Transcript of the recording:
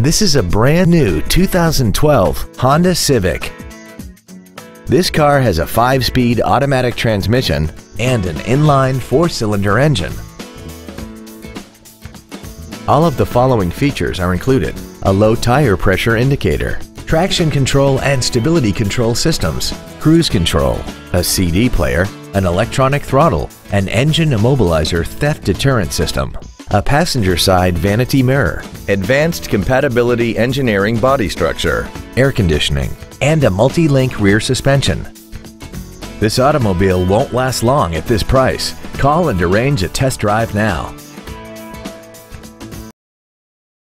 This is a brand new 2012 Honda Civic. This car has a 5-speed automatic transmission and an inline 4-cylinder engine. All of the following features are included: a low tire pressure indicator, traction control and stability control systems, cruise control, a CD player, an electronic throttle, an engine immobilizer theft deterrent system, a passenger side vanity mirror, advanced compatibility engineering body structure, air conditioning, and a multi-link rear suspension. This automobile won't last long at this price. Call and arrange a test drive now.